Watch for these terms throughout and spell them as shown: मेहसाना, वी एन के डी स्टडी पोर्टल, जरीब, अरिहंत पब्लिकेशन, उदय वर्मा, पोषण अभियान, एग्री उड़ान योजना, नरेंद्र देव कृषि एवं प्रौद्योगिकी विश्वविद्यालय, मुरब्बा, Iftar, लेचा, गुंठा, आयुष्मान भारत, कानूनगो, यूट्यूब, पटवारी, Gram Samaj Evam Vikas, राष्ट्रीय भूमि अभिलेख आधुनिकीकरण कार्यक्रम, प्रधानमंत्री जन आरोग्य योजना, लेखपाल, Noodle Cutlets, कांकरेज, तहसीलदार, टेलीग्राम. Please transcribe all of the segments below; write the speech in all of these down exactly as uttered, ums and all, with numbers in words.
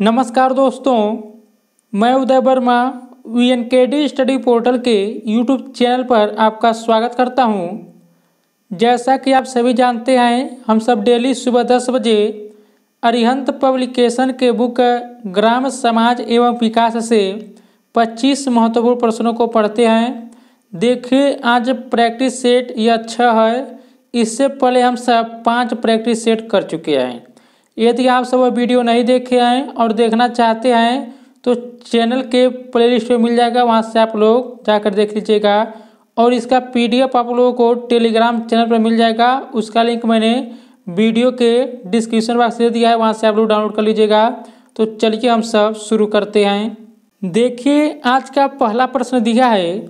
नमस्कार दोस्तों, मैं उदय वर्मा वी एन के डी स्टडी पोर्टल के यूट्यूब चैनल पर आपका स्वागत करता हूं। जैसा कि आप सभी जानते हैं, हम सब डेली सुबह दस बजे अरिहंत पब्लिकेशन के बुक ग्राम समाज एवं विकास से पच्चीस महत्वपूर्ण प्रश्नों को पढ़ते हैं। देखिए, आज प्रैक्टिस सेट यह छह है। इससे पहले हम सब पाँच प्रैक्टिस सेट कर चुके हैं। यदि आप सब वह वीडियो नहीं देखे हैं और देखना चाहते हैं तो चैनल के प्लेलिस्ट में मिल जाएगा, वहां से आप लोग जाकर देख लीजिएगा। और इसका पीडीएफ आप लोगों को टेलीग्राम चैनल पर मिल जाएगा, उसका लिंक मैंने वीडियो के डिस्क्रिप्शन बॉक्स दे दिया है, वहां से आप लोग डाउनलोड कर लीजिएगा। तो चलिए हम सब शुरू करते हैं। देखिए, आज का पहला प्रश्न दिया है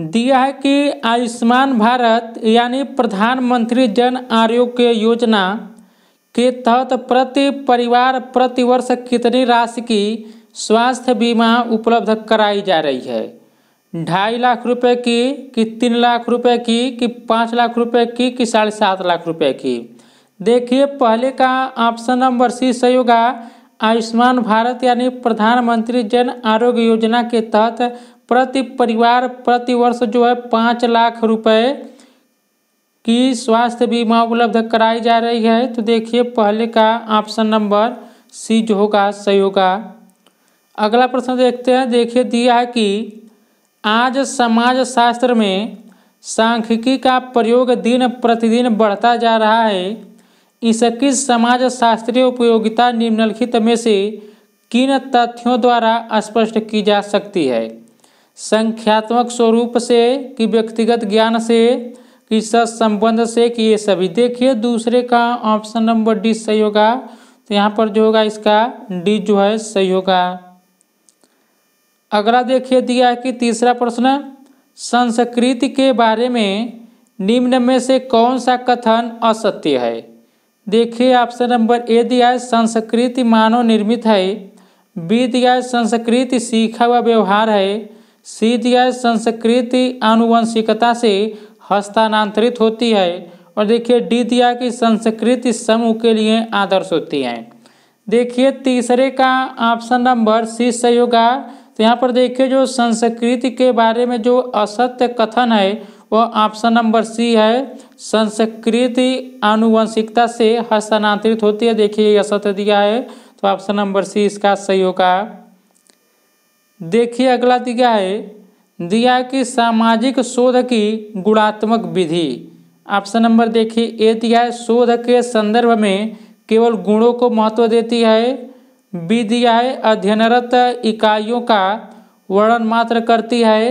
दिया है कि आयुष्मान भारत यानी प्रधानमंत्री जन आरोग्य योजना के तहत प्रति परिवार प्रतिवर्ष कितनी राशि की स्वास्थ्य बीमा उपलब्ध कराई जा रही है? ढाई लाख रुपए की कि तीन लाख रुपए की कि पाँच लाख रुपए की कि साढ़े सात लाख रुपए की? देखिए, पहले का ऑप्शन नंबर सी सही होगा। आयुष्मान भारत यानी प्रधानमंत्री जन आरोग्य योजना के तहत प्रति परिवार प्रतिवर्ष जो है पाँच लाख रुपए कि स्वास्थ्य बीमा उपलब्ध कराई जा रही है। तो देखिए, पहले का ऑप्शन नंबर सी जो होगा सही होगा। अगला प्रश्न देखते हैं। देखिए, दिया है कि आज समाज शास्त्र में सांख्यिकी का प्रयोग दिन प्रतिदिन बढ़ता जा रहा है। इसकी समाज शास्त्रीय उपयोगिता निम्नलिखित में से किन तथ्यों द्वारा स्पष्ट की जा सकती है? संख्यात्मक स्वरूप से कि व्यक्तिगत ज्ञान से कि संबंध से कि ये सभी? देखिए, दूसरे का ऑप्शन नंबर डी सही होगा। तो यहाँ पर जो होगा इसका डी जो है सही होगा। अगला देखिए, दिया है कि तीसरा प्रश्न, संस्कृत के बारे में निम्न में से कौन सा कथन असत्य है? देखिए, ऑप्शन नंबर ए दिया है संस्कृत मानव निर्मित है। बी दिया है संस्कृत सीखा हुआ व्यवहार है। सी दिया है संस्कृत आनुवंशिकता से हस्तानांतरित होती है। और देखिए, डी दिया कि संस्कृत समूह के लिए आदर्श होती हैं। देखिए, तीसरे का ऑप्शन नंबर सी सही होगा। तो यहाँ पर देखिए, जो संस्कृत के बारे में जो असत्य कथन है वह ऑप्शन नंबर सी है, संस्कृत आनुवंशिकता से हस्तानांतरित होती है। देखिए, ये असत्य दिया है, तो ऑप्शन नंबर सी इसका सही होगा। देखिए, अगला दिया है दिया कि सामाजिक शोध की गुणात्मक विधि। ऑप्शन नंबर देखिए ए दिया है शोध के संदर्भ में केवल गुणों को महत्व देती है। बी दिया है अध्ययनरत इकाइयों का वर्णन मात्र करती है।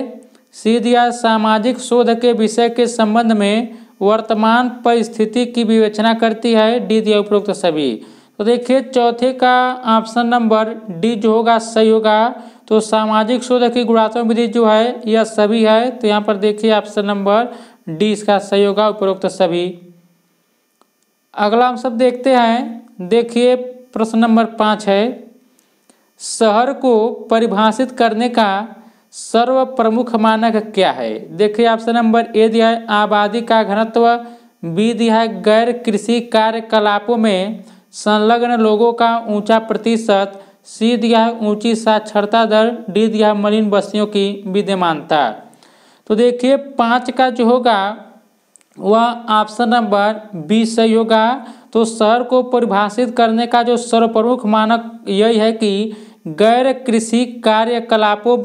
सी दिया है सामाजिक शोध के विषय के संबंध में वर्तमान परिस्थिति की विवेचना करती है। डी दिया उपरोक्त सभी। तो देखिए, चौथे का ऑप्शन नंबर डी जो होगा सही होगा। तो सामाजिक शोध की गुणात्मक विधि जो है यह सभी है। तो यहाँ पर देखिए, ऑप्शन नंबर डी इसका सही होगा, उपरोक्त सभी। अगला हम सब देखते हैं। देखिए, प्रश्न नंबर पाँच है, शहर को परिभाषित करने का सर्व प्रमुख मानक क्या है? देखिए, ऑप्शन नंबर ए दिया है आबादी का घनत्व। बी दिया है गैर कृषि कार्यकलापों में संलग्न लोगों का ऊंचा प्रतिशत। सी दिया है ऊंची साक्षरता दर। डी दिया है मलिन बस्तियों की विद्यमानता। तो देखिए, पाँच का जो होगा वह ऑप्शन नंबर बी सही होगा। तो शहर को परिभाषित करने का जो सर्वप्रमुख मानक यही है कि गैर कृषि कार्यकलापों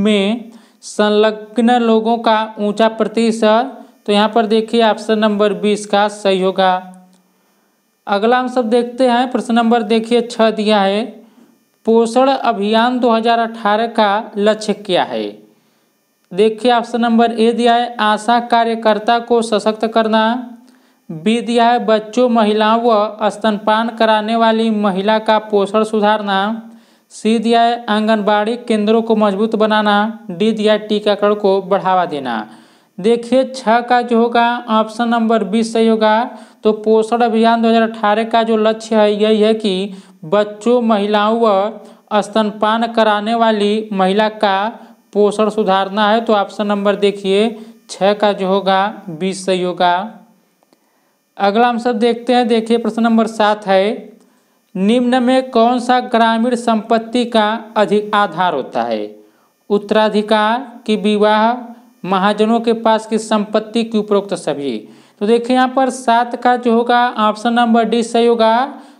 में संलग्न लोगों का ऊंचा प्रतिशत। तो यहाँ पर देखिए, ऑप्शन नंबर बी इसका सही होगा। अगला हम सब देखते हैं। प्रश्न नंबर देखिए छः दिया है, पोषण अभियान दो हज़ार अठारह का लक्ष्य क्या है? देखिए, ऑप्शन नंबर ए दिया है आशा कार्यकर्ता को सशक्त करना। बी दिया है बच्चों, महिलाओं व स्तनपान कराने वाली महिला का पोषण सुधारना। सी दिया है आंगनबाड़ी केंद्रों को मजबूत बनाना। डी दिया है टीकाकरण को बढ़ावा देना। देखिए, छः का जो होगा ऑप्शन नंबर बी सही होगा। तो पोषण अभियान दो हज़ार अठारह का जो लक्ष्य है यही है कि बच्चों, महिलाओं व स्तनपान कराने वाली महिला का पोषण सुधारना है। तो ऑप्शन नंबर देखिए छः का जो होगा बी सही होगा। अगला हम सब देखते हैं। देखिए, प्रश्न नंबर सात है, निम्न में कौन सा ग्रामीण संपत्ति का अधिक आधार होता है? उत्तराधिकार की विवाह, महाजनों के पास की संपत्ति की उपरोक्त सभी। तो देखिए यहाँ पर सात का जो होगा ऑप्शन नंबर डी सही होगा।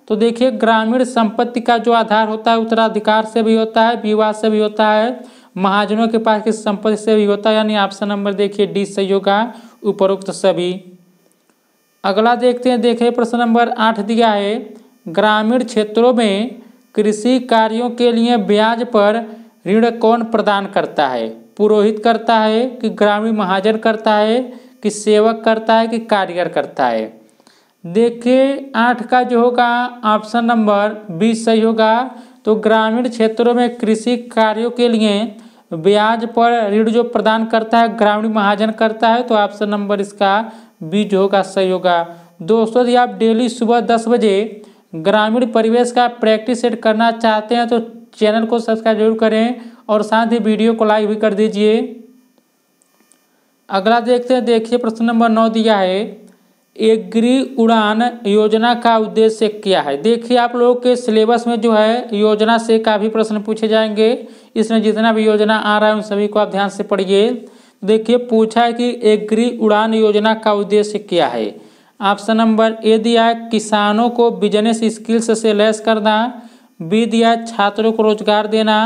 तो देखिए ग्रामीण संपत्ति का जो आधार होता है उत्तराधिकार से भी होता है, विवाह से भी होता है, महाजनों के पास की संपत्ति से भी होता है, यानी ऑप्शन नंबर देखिए डी सही होगा उपरोक्त सभी। अगला देखते हैं, देखिए प्रश्न नंबर आठ दिया है ग्रामीण क्षेत्रों में कृषि कार्यों के लिए ब्याज पर ऋण कौन प्रदान करता है? पुरोहित करता है कि ग्रामीण महाजन करता है कि सेवक करता है कि कारीगर करता है? देखिए आठ का जो होगा ऑप्शन नंबर बी सही होगा। तो ग्रामीण क्षेत्रों में कृषि कार्यों के लिए ब्याज पर ऋण जो प्रदान करता है ग्रामीण महाजन करता है, तो ऑप्शन नंबर इसका बी जो होगा सही होगा। दोस्तों यदि आप डेली सुबह दस बजे ग्रामीण परिवेश का प्रैक्टिस सेट करना चाहते हैं तो चैनल को सब्सक्राइब जरूर करें और साथ ही वीडियो को लाइक भी कर दीजिए। अगला देखते हैं, देखिए प्रश्न नंबर नौ दिया है एग्री उड़ान योजना का उद्देश्य क्या है? देखिए आप लोगों के सिलेबस में जो है योजना से काफ़ी प्रश्न पूछे जाएंगे, इसमें जितना भी योजना आ रहा है उन सभी को आप ध्यान से पढ़िए। देखिए पूछा है कि एग्री उड़ान योजना का उद्देश्य क्या है? ऑप्शन नंबर ए दिया है किसानों को बिजनेस स्किल्स से लैस करना, बी दिया है छात्रों को रोजगार देना,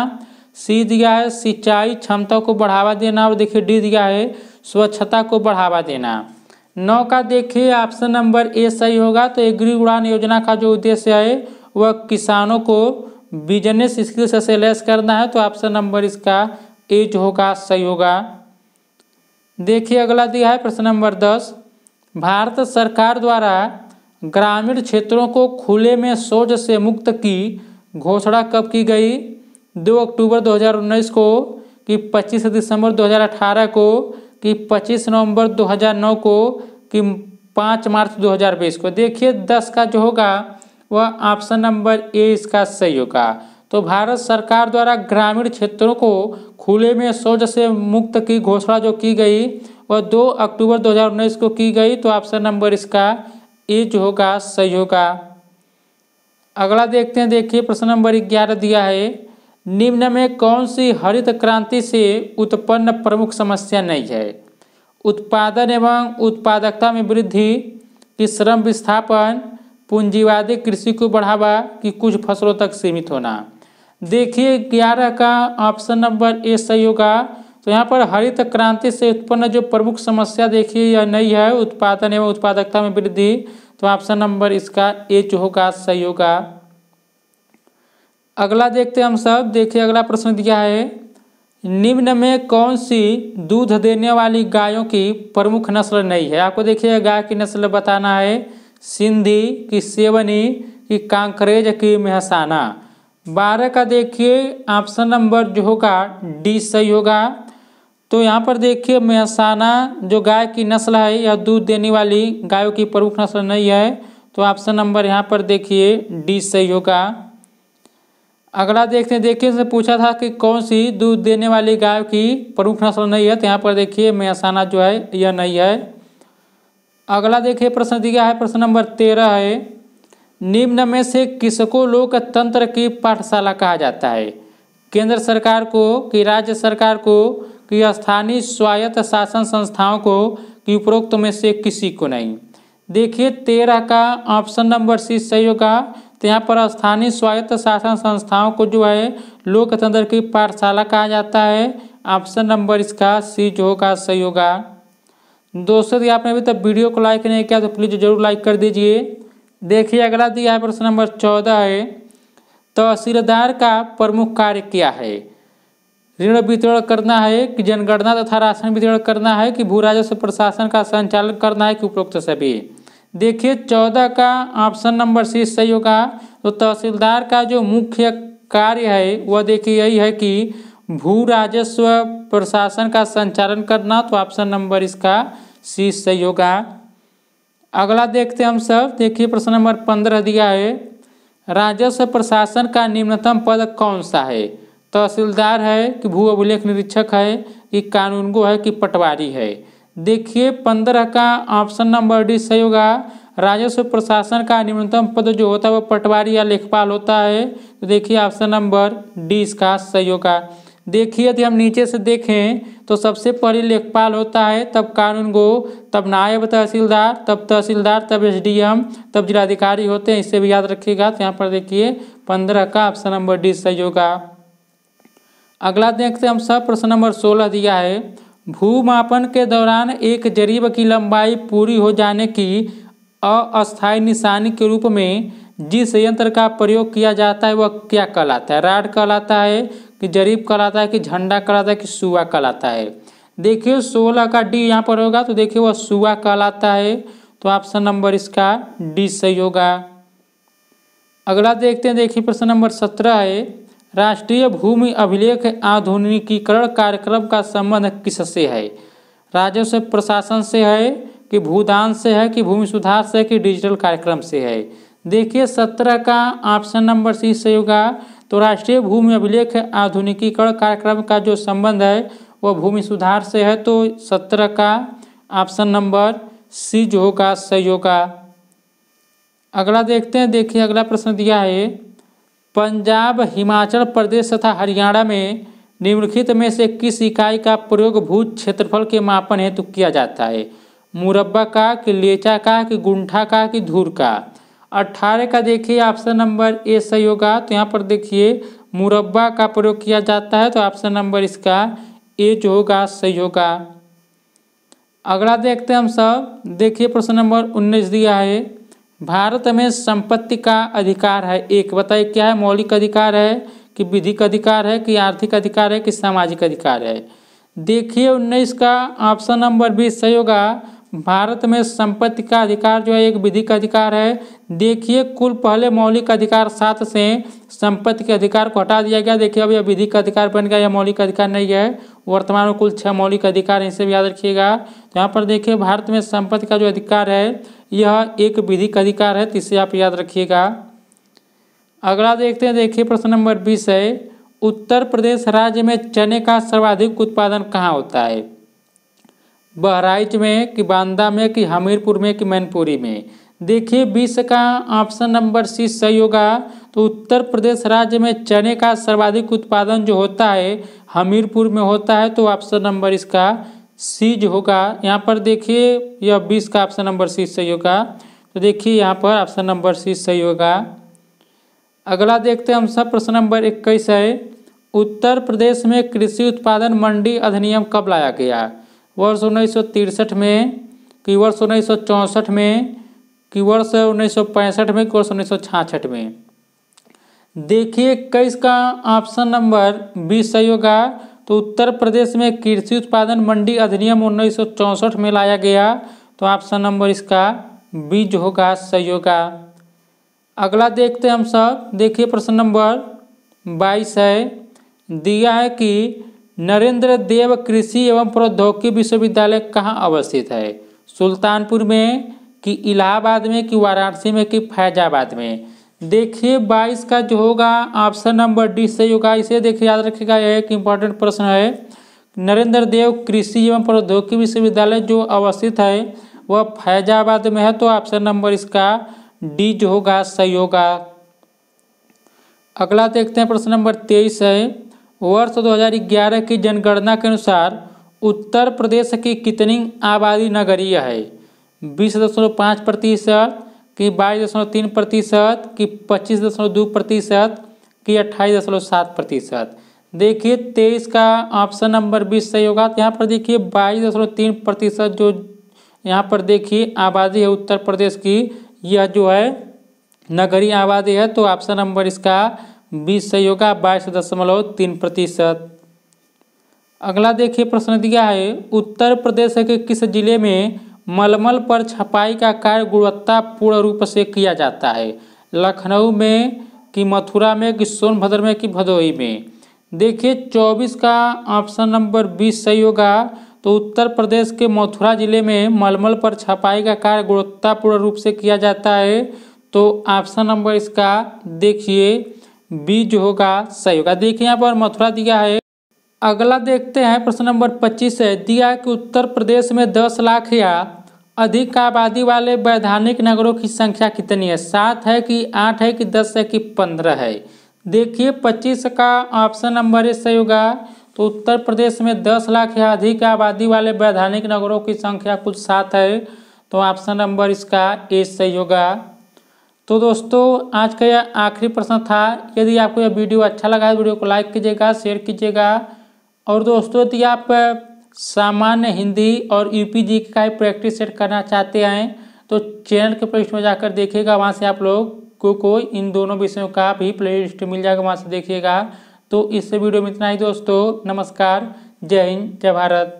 सी दिया है सिंचाई क्षमता को बढ़ावा देना और देखिए डी दिया है स्वच्छता को बढ़ावा देना। नौ का देखिए ऑप्शन नंबर ए सही होगा। तो एग्री उड़ान योजना का जो उद्देश्य है वह किसानों को बिजनेस स्किल्स से लैस करना है, तो ऑप्शन नंबर इसका ए जो होगा सही होगा। देखिए अगला दिया है प्रश्न नंबर दस भारत सरकार द्वारा ग्रामीण क्षेत्रों को खुले में शौच से मुक्त की घोषणा कब की गई? दो अक्टूबर दो हज़ार उन्नीस को, कि पच्चीस दिसंबर दो हज़ार अठारह को, कि पच्चीस नवंबर दो हज़ार नौ को, कि पाँच मार्च दो हज़ार बीस को? देखिए दस का जो होगा वह ऑप्शन नंबर ए इसका सही होगा। तो भारत सरकार द्वारा ग्रामीण क्षेत्रों को खुले में शौच से मुक्त की घोषणा जो की गई वह दो अक्टूबर दो हज़ार उन्नीस को की गई, तो ऑप्शन नंबर इसका ए जो होगा सही होगा। अगला देखते हैं, देखिए प्रश्न नंबर ग्यारह दिया है निम्न में कौन सी हरित क्रांति से उत्पन्न प्रमुख समस्या नहीं है? उत्पादन एवं उत्पादकता में वृद्धि, कि श्रम विस्थापन, पूंजीवादी कृषि को बढ़ावा, कि कुछ फसलों तक सीमित होना? देखिए ग्यारह का ऑप्शन नंबर ए सही होगा। तो यहाँ पर हरित क्रांति से उत्पन्न जो प्रमुख समस्या देखिए यह नहीं है उत्पादन एवं उत्पादकता में वृद्धि, तो ऑप्शन नंबर इसका ए जो होगा सही होगा। अगला देखते हैं हम सब, देखिए अगला प्रश्न दिया है निम्न में कौन सी दूध देने वाली गायों की प्रमुख नस्ल नहीं है? आपको देखिए गाय की नस्ल बताना है, सिंधी की सेवनी की कांकरेज की मेहसाना। बारह का देखिए ऑप्शन नंबर जो होगा डी सही होगा। तो यहाँ पर देखिए मेहसाना जो गाय की नस्ल है यह दूध देने वाली गायों की प्रमुख नस्ल नहीं है, तो ऑप्शन नंबर यहाँ पर देखिए डी सही होगा। अगला देखते हैं, देखिए इसमें पूछा था कि कौन सी दूध देने वाली गाय की प्रमुख नस्ल नहीं है, तो यहाँ पर देखिए मेहसाना जो है यह नहीं है। अगला देखिए प्रश्न दिया है प्रश्न नंबर तेरह है निम्न में से किसको लोकतंत्र की पाठशाला कहा जाता है? केंद्र सरकार को, कि राज्य सरकार को, कि स्थानीय स्वायत्त शासन संस्थाओं को, कि उपरोक्त में से किसी को नहीं? देखिए तेरह का ऑप्शन नंबर सी सही होगा। तो यहाँ पर स्थानीय स्वायत्त शासन संस्थाओं को जो है लोकतंत्र की पाठशाला कहा जाता है, ऑप्शन नंबर इसका सी जो होगा सही होगा। दोस्तों यदि आपने अभी तक वीडियो को लाइक नहीं किया तो प्लीज़ जरूर लाइक कर दीजिए। देखिए अगला दिया है प्रश्न नंबर चौदह है तहसीलदार का प्रमुख कार्य क्या है? ऋण वितरण करना है, कि जनगणना तथा राशन वितरण करना है, कि भू राजस्व प्रशासन का संचालन करना है, कि उपरोक्त सभी? देखिए चौदह का ऑप्शन नंबर सी सही होगा। तो तहसीलदार का जो मुख्य कार्य है वह देखिए यही है कि भू राजस्व प्रशासन का संचालन करना, तो ऑप्शन नंबर इसका सी सही होगा। अगला देखते हैं हम सब, देखिए प्रश्न नंबर पंद्रह दिया है राजस्व प्रशासन का निम्नतम पद कौन सा है? तहसीलदार है, कि भू अभिलेख निरीक्षक है, कि कानूनगो है, कि पटवारी है? देखिए पंद्रह का ऑप्शन नंबर डी सही होगा। राजस्व प्रशासन का न्यूनतम पद जो होता है वो पटवारी या लेखपाल होता है। तो देखिए ऑप्शन नंबर डी इसका सही होगा। देखिए यदि हम नीचे से देखें तो सबसे पहले लेखपाल होता है, तब कानून गो, तब नायब तहसीलदार, तब तहसीलदार, तब एसडीएम, तब जिलाधिकारी होते हैं। इससे भी याद रखिएगा। तो यहाँ पर देखिए पंद्रह का ऑप्शन नंबर डी सही होगा। अगला देखते हम सब प्रश्न नंबर सोलह दिया है, भूमापन के दौरान एक जरीब की लंबाई पूरी हो जाने की अस्थायी निशानी के रूप में जिस यंत्र का प्रयोग किया जाता है वह क्या कहलाता है? राड कहलाता है कि जरीब कहलाता है कि झंडा कहलाता है कि सुआ कहलाता है? देखिए सोलह का डी यहाँ पर होगा, तो देखिए वह सुआ कहलाता है। तो ऑप्शन नंबर इसका डी सही होगा। अगला देखते हैं, देखिए प्रश्न नंबर सत्रह है, राष्ट्रीय भूमि अभिलेख आधुनिकीकरण कार्यक्रम का संबंध किससे है? राजस्व प्रशासन से है कि भूदान से है कि भूमि सुधार से है कि डिजिटल कार्यक्रम से है? देखिए सत्रह का ऑप्शन नंबर सी सही होगा। तो राष्ट्रीय भूमि अभिलेख आधुनिकीकरण कार्यक्रम का जो संबंध है वह भूमि सुधार से है। तो सत्रह का ऑप्शन नंबर सी जो होगा सही होगा। अगला देखते हैं, देखिए अगला प्रश्न दिया है, पंजाब, हिमाचल प्रदेश तथा हरियाणा में निम्नलिखित में से किस इकाई का प्रयोग भू क्षेत्रफल के मापन हेतु किया जाता है? मुरब्बा का कि लेचा का कि गुंठा का कि धूर का? अट्ठारह का देखिए ऑप्शन नंबर ए सही होगा। तो यहाँ पर देखिए मुरब्बा का प्रयोग किया जाता है। तो ऑप्शन नंबर इसका ए जो होगा सही होगा। अगला देखते हैं हम सब, देखिए प्रश्न नंबर उन्नीस दिया है, भारत में संपत्ति का अधिकार है एक, बताइए क्या है? मौलिक अधिकार है कि विधिक अधिकार है कि आर्थिक अधिकार है कि सामाजिक अधिकार है? देखिए उन्नीस का ऑप्शन नंबर बीस सही होगा। भारत में संपत्ति का अधिकार जो है एक विधिक अधिकार है। देखिए कुल पहले मौलिक अधिकार सात से संपत्ति के अधिकार को हटा दिया गया। देखिए अब यह विधिक अधिकार बन गया, यह मौलिक अधिकार नहीं है। वर्तमान में कुल छह मौलिक अधिकार, इनसे भी याद रखिएगा। तो यहाँ पर देखिए भारत में संपत्ति का जो अधिकार है यह एक विधिक अधिकार है, इसे आप याद रखिएगा। अगला देखते हैं, देखिए प्रश्न नंबर बीस है, उत्तर प्रदेश राज्य में चने का सर्वाधिक उत्पादन कहाँ होता है? बहराइच में कि बांदा में कि हमीरपुर में कि मैनपुरी में? देखिए बीस का ऑप्शन नंबर सी सही होगा। तो उत्तर प्रदेश राज्य में चने का सर्वाधिक उत्पादन जो होता है हमीरपुर में होता है। तो ऑप्शन नंबर इसका सी जो होगा, यहाँ पर देखिए यह बीस का ऑप्शन नंबर सी सही होगा। तो देखिए यहाँ पर ऑप्शन नंबर सी सही होगा। अगला देखते हैं हम सब, प्रश्न नंबर इक्कीस है, उत्तर प्रदेश में कृषि उत्पादन मंडी अधिनियम कब लाया गया? वर्ष उन्नीस सौ तिरसठ में कि वर्ष उन्नीस सौ चौंसठ में कि वर्ष उन्नीस सौ पैंसठ में कि वर्ष उन्नीस सौ छाछठ में? देखिए इक्कीस का ऑप्शन नंबर बीस सही होगा। तो उत्तर प्रदेश में कृषि उत्पादन मंडी अधिनियम उन्नीस सौ चौंसठ में लाया गया। तो ऑप्शन नंबर इसका बी जो होगा सही होगा। अगला देखते हैं हम सब, देखिए प्रश्न नंबर बाईस है, दिया है कि नरेंद्र देव कृषि एवं प्रौद्योगिकी विश्वविद्यालय कहाँ अवस्थित है? सुल्तानपुर में कि इलाहाबाद में कि वाराणसी में कि फैजाबाद में? देखिए बाईस का जो होगा ऑप्शन नंबर डी सही होगा। इसे देखिए याद रखिएगा, यह एक इम्पॉर्टेंट प्रश्न है। नरेंद्र देव कृषि एवं प्रौद्योगिकी विश्वविद्यालय जो अवस्थित है वह फैजाबाद में है। तो ऑप्शन नंबर इसका डी जो होगा सही होगा। अगला देखते हैं, प्रश्न नंबर तेईस है, वर्ष दो हज़ार ग्यारह की जनगणना के अनुसार उत्तर प्रदेश की कितनी आबादी नगरीय है? बीस दशमलव पाँच प्रतिशत कि बाईस दशमलव तीन प्रतिशत कि पच्चीस दशमलव दो प्रतिशत कि अट्ठाईस दशमलव सात प्रतिशत? देखिए तेईस का ऑप्शन नंबर बीस सही होगा। तो यहाँ पर देखिए बाईस दशमलव तीन प्रतिशत जो यहाँ पर देखिए आबादी है उत्तर प्रदेश की, यह जो है नगरीय आबादी है। तो ऑप्शन नंबर इसका बीस सही होगा, बाईस दशमलव तीन प्रतिशत। अगला देखिए प्रश्न दिया है, उत्तर प्रदेश के किस जिले में मलमल पर छपाई का कार्य गुणवत्तापूर्ण रूप से किया जाता है? लखनऊ में कि मथुरा में कि सोनभद्र में कि भदोही में? देखिए चौबीस का ऑप्शन नंबर बीस सही होगा। तो उत्तर प्रदेश के मथुरा जिले में मलमल पर छपाई का कार्य गुणवत्तापूर्ण रूप से किया जाता है। तो ऑप्शन नंबर इसका देखिए बी जो होगा सही होगा। देखिए यहाँ पर मथुरा दिया है। अगला देखते हैं, प्रश्न नंबर पच्चीस है, दिया कि उत्तर प्रदेश में दस लाख या अधिक आबादी वाले वैधानिक नगरों की संख्या कितनी है? सात है कि आठ है कि दस है कि पंद्रह है? देखिए पच्चीस का ऑप्शन नंबर ए सही होगा। तो उत्तर प्रदेश में दस लाख या अधिक आबादी वाले वैधानिक नगरों की संख्या कुल सात है, तो ऑप्शन नंबर इसका ए सही होगा। तो दोस्तों आज का यह आखिरी प्रश्न था। यदि आपको यह वीडियो अच्छा लगा है वीडियो को लाइक कीजिएगा, शेयर कीजिएगा। और दोस्तों यदि आप सामान्य हिंदी और यूपीजी का ही प्रैक्टिस सेट करना चाहते हैं तो चैनल के प्लेलिस्ट में जाकर देखिएगा, वहाँ से आप लोगों को इन दोनों विषयों का भी प्लेलिस्ट मिल जाएगा, वहाँ से देखिएगा। तो इस वीडियो में इतना ही दोस्तों। नमस्कार, जय हिंद, जय भारत।